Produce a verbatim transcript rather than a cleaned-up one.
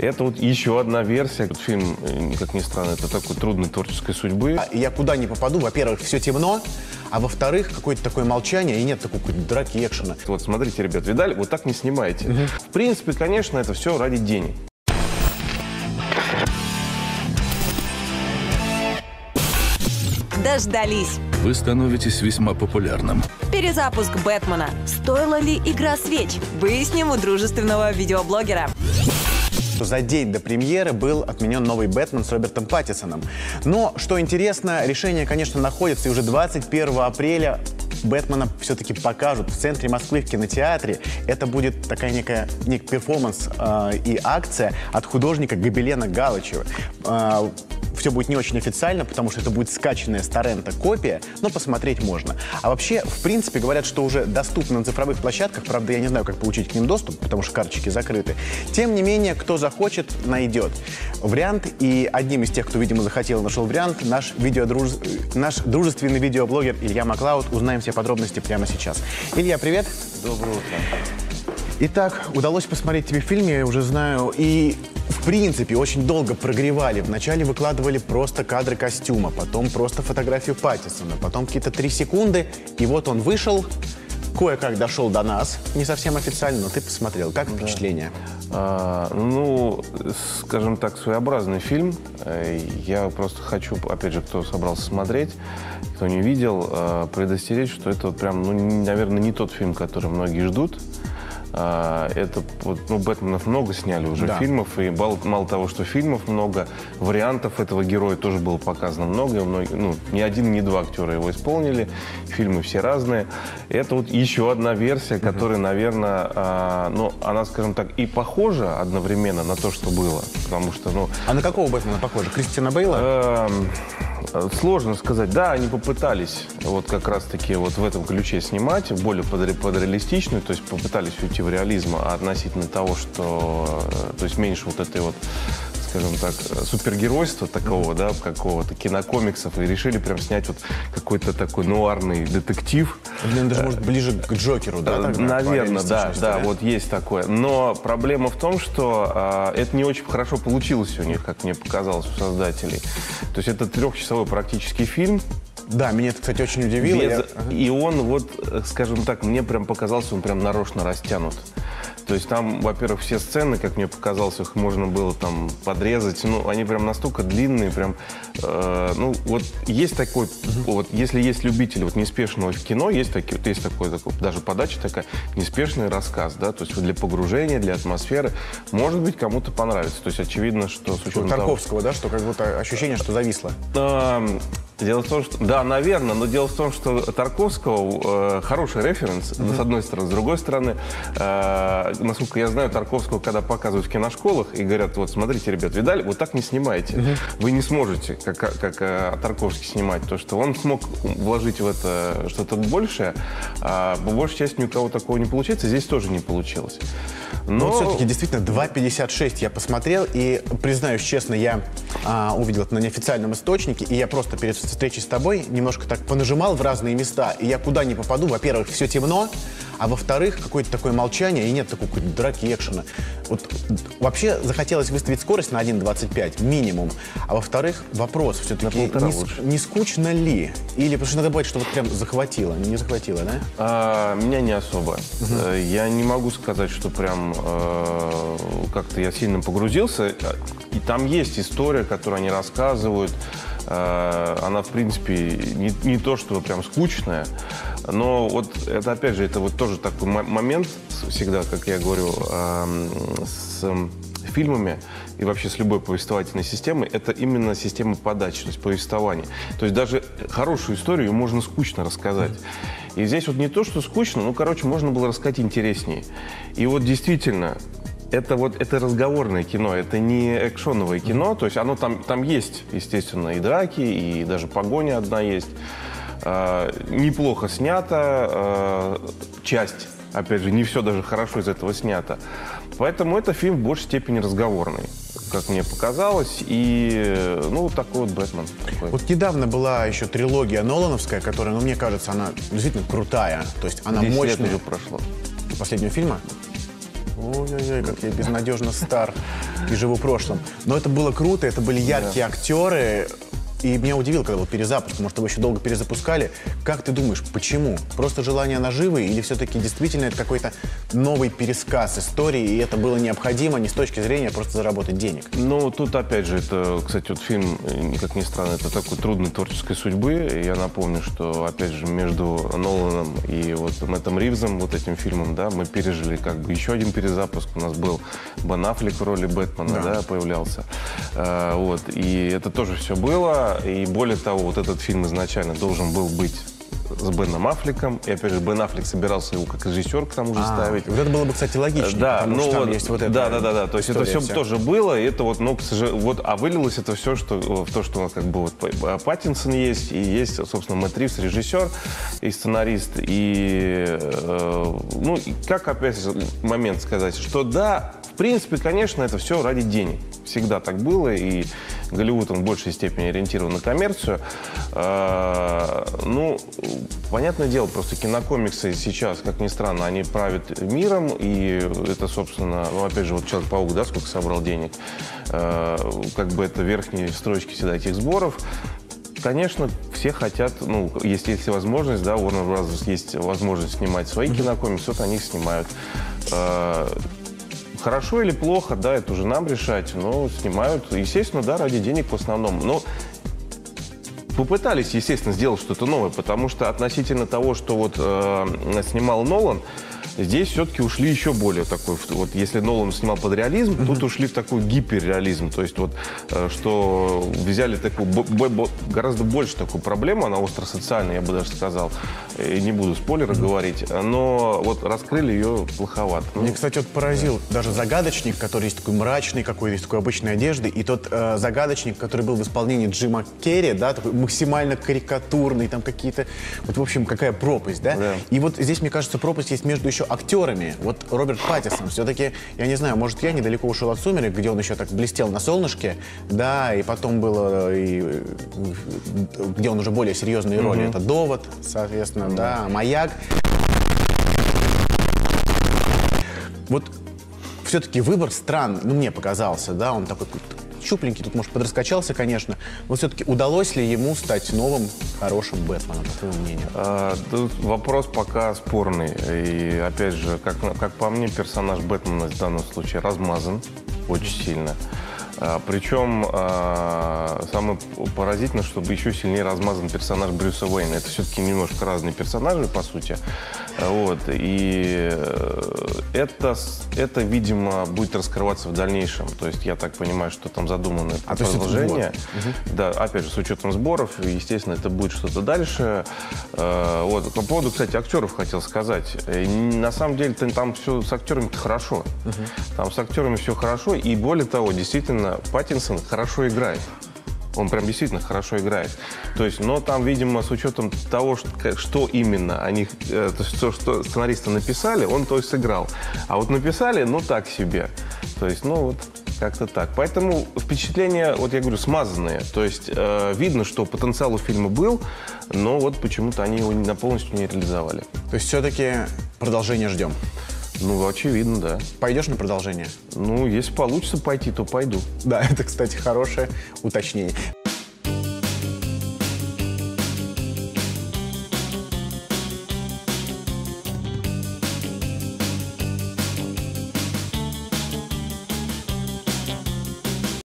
Это вот еще одна версия. Этот фильм, как ни странно, это такой трудной творческой судьбы. Я куда не попаду, во-первых, все темно, а во-вторых, какое-то такое молчание, и нет такой какой-то драки, экшена. Вот смотрите, ребят, видали? Вот так не снимаете. Угу. В принципе, конечно, это все ради денег. Дождались. Вы становитесь весьма популярным. Перезапуск «Бэтмена». Стоила ли игра свеч? Выясним у дружественного видеоблогера. За день до премьеры был отменен новый «Бэтмен» с Робертом Паттинсоном. Но, что интересно, решение, конечно, находится, и уже двадцать первого апреля «Бэтмена» все-таки покажут в центре Москвы в кинотеатре. Это будет такая некая нек перформанс э, и акция от художника Габелена Галычева. Э, все будет не очень официально, потому что это будет скачанная с торрента копия, но посмотреть можно. А вообще, в принципе, говорят, что уже доступно на цифровых площадках. Правда, я не знаю, как получить к ним доступ, потому что карточки закрыты. Тем не менее, кто захочет, найдет вариант. И одним из тех, кто, видимо, захотел, нашел вариант, наш, видеодруж... наш дружественный видеоблогер Илья Маклауд. Узнаем все подробности прямо сейчас. Илья, привет. Доброе утро. Итак, удалось посмотреть тебе фильм, я уже знаю, и... В принципе, очень долго прогревали. Вначале выкладывали просто кадры костюма, потом просто фотографию Паттинсона, потом какие-то три секунды, и вот он вышел, кое-как дошел до нас, не совсем официально, но ты посмотрел. Как впечатление? Да. А, ну, скажем так, своеобразный фильм. Я просто хочу, опять же, кто собрался смотреть, кто не видел, предостеречь, что это прям, ну, наверное, не тот фильм, который многие ждут. Это, ну, «Бэтменов» много сняли уже, да, фильмов, и мало, мало того, что фильмов много, вариантов этого героя тоже было показано много, многие, ну, ни один, ни два актера его исполнили, фильмы все разные. Это вот еще одна версия, которая, mm-hmm. наверное, а, ну, она, скажем так, и похожа одновременно на то, что было, потому что, ну... А на какого «Бэтмена» похожа? Кристиана Бейла? Э Сложно сказать. Да, они попытались вот как раз-таки вот в этом ключе снимать, более подреалистичную, то есть попытались уйти в реализм относительно того, что... То есть меньше вот этой вот, скажем так, супергеройства такого, да, какого-то кинокомиксов, и решили прям снять вот какой-то такой нуарный детектив. Блин, даже, может, ближе к Джокеру, да? Так, наверное, да, да, вот есть такое. Но проблема в том, что а, это не очень хорошо получилось у них, как мне показалось, у создателей. То есть это трехчасовой практически фильм. Да, меня это, кстати, очень удивило. Без... Я... И он вот, скажем так, мне прям показался, он прям нарочно растянут. То есть там, во-первых, все сцены, как мне показалось, их можно было там подрезать. Ну, они прям настолько длинные, прям... Э, ну, вот есть такой... Uh-huh. Вот если есть любители вот неспешного кино, есть такие, вот есть такой, такой, даже подача такая, неспешный рассказ, да, то есть для погружения, для атмосферы. Может быть, кому-то понравится. То есть очевидно, что... С учетом Тарковского, того, да, что как будто ощущение, что зависло. Э, дело в том, что... Да, наверное, но дело в том, что Тарковского э, хороший референс, uh-huh. с одной стороны. С другой стороны... Э, насколько я знаю, Тарковского, когда показывают в киношколах и говорят, вот смотрите, ребят, видали, вот так не снимайте. Uh-huh. Вы не сможете, как, как а, Тарковский, снимать то, что он смог вложить в это что-то большее, а по большей части ни у кого такого не получается, здесь тоже не получилось. Но ну, все-таки действительно два пятьдесят шесть я посмотрел, и, признаюсь честно, я а, увидел это на неофициальном источнике, и я просто перед встречей с тобой немножко так понажимал в разные места, и я куда не попаду, во-первых, все темно, а во-вторых, какое-то такое молчание, и нет такой драки, экшена. Вот вообще захотелось выставить скорость на один двадцать пять минимум. А во-вторых, вопрос все-таки, не, не скучно ли? Или потому что надо бывает, что вот прям захватило, не захватило, да? А, меня не особо. Угу. Я не могу сказать, что прям э, как-то я сильно погрузился. И там есть история, которую они рассказывают. Э, она, в принципе, не, не то, что прям скучная. Но вот это, опять же, это вот тоже такой момент всегда, как я говорю, с фильмами и вообще с любой повествовательной системой, это именно система подачи, то есть повествования. То есть даже хорошую историю можно скучно рассказать. И здесь вот не то, что скучно, ну, короче, можно было рассказать интереснее. И вот действительно... Это вот это разговорное кино, это не экшоновое кино, то есть оно там, там есть, естественно, и драки, и даже погоня одна есть. Э, неплохо снято, э, часть, опять же, не все даже хорошо из этого снято. Поэтому это фильм в большей степени разговорный, как мне показалось, и, ну, вот такой вот «Бэтмен». Такой. Вот недавно была еще трилогия нолановская, которая, ну, мне кажется, она действительно крутая, то есть она мощная. десять лет уже прошло. Последнего фильма? Ой-ой-ой, как я безнадежно стар. все-таки живу в прошлом. Но это было круто, это были яркие актеры. И меня удивило, когда был перезапуск, потому что вы еще долго перезапускали. Как ты думаешь, почему? Просто желание наживы или все-таки действительно это какой-то новый пересказ истории, и это было необходимо не с точки зрения просто заработать денег? Ну, тут опять же, это, кстати, вот фильм, как ни странно, это такой трудной творческой судьбы. Я напомню, что, опять же, между Ноланом и вот Мэттом Ривзом, вот этим фильмом, да, мы пережили как бы еще один перезапуск. У нас был Бен Аффлек в роли Бэтмена, да, да появлялся. А, вот, и это тоже все было. И более того, вот этот фильм изначально должен был быть с Беном Аффлеком. И опять же, Бен Аффлек собирался его как режиссер к тому же а, ставить. Вот это было бы, кстати, логично. Да, ну вот, есть вот это. Да, да, да, да. То есть это все вся. тоже было. И это вот, но, к сожалению, вот, а вылилось это все, что в то, что у нас как бы вот Паттинсон есть, и есть, собственно, Мэтт Ривз, режиссер и сценарист. И э, ну, и как опять же момент сказать, что да, в принципе, конечно, это все ради денег. Всегда так было, и Голливуд, он в большей степени ориентирован на коммерцию. А, ну, понятное дело, просто кинокомиксы сейчас, как ни странно, они правят миром, и это, собственно, ну, опять же, вот Человек-паук, да, сколько собрал денег, а, как бы это верхние строчки всегда этих сборов. Конечно, все хотят, ну, если есть возможность, да, у Warner Bros. Есть возможность снимать свои кинокомиксы, вот они их снимают. А, Хорошо или плохо, да, это уже нам решать, но снимают, естественно, да, ради денег в основном. Но попытались, естественно, сделать что-то новое, потому что относительно того, что вот э, снимал Нолан, здесь все-таки ушли еще более такой, вот если Нолан снимал под реализм, mm-hmm. тут ушли в такой гиперреализм, то есть вот, что взяли такую, гораздо больше такую проблему, она остро-социальная, я бы даже сказал, и не буду спойлеры mm-hmm. говорить, но вот раскрыли ее плоховато. Мне, кстати, вот поразил yeah. даже загадочник, который есть такой мрачный, какой есть такой обычной одежды, и тот э, загадочник, который был в исполнении Джима Керри, да, такой максимально карикатурный, там какие-то, вот в общем, какая пропасть, да, yeah. и вот здесь, мне кажется, пропасть есть между еще актерами. Вот Роберт Паттинсон все-таки, я не знаю, может, я недалеко ушел от «Сумерек», где он еще так блестел на солнышке, да, и потом было, и, где он уже более серьезные роли. Mm-hmm. Это «Довод», соответственно, mm-hmm. да, «Маяк». Вот все-таки выбор странный, ну, мне показался, да, он такой щупленький, тут, может, подраскачался, конечно, но все-таки удалось ли ему стать новым хорошим Бэтменом, по твоему мнению? А, тут вопрос пока спорный. И, опять же, как, как по мне, персонаж Бэтмена в данном случае размазан очень сильно. А, причем а, самое поразительное, что еще сильнее размазан персонаж Брюса Уэйна. Это все-таки немножко разные персонажи, по сути. Вот. И это, это, видимо, будет раскрываться в дальнейшем. То есть я так понимаю, что там задумано а продолжение. Да, опять же, с учетом сборов, естественно, это будет что-то дальше. Вот. По поводу, кстати, актеров хотел сказать. На самом деле, там все с актерами-то хорошо. Uh-huh. Там с актерами все хорошо. И более того, действительно, Паттинсон хорошо играет. Он прям действительно хорошо играет. То есть, но там, видимо, с учетом того, что, что именно они, то, что, что сценаристы написали, он то и сыграл. А вот написали, ну так себе. То есть, ну вот как-то так. Поэтому впечатления, вот я говорю, смазанные. То есть э, видно, что потенциал у фильма был, но вот почему-то они его на полностью не реализовали. То есть все-таки продолжение ждем? Ну, очевидно, да. Пойдешь на продолжение? Ну, если получится пойти, то пойду. Да, это, кстати, хорошее уточнение.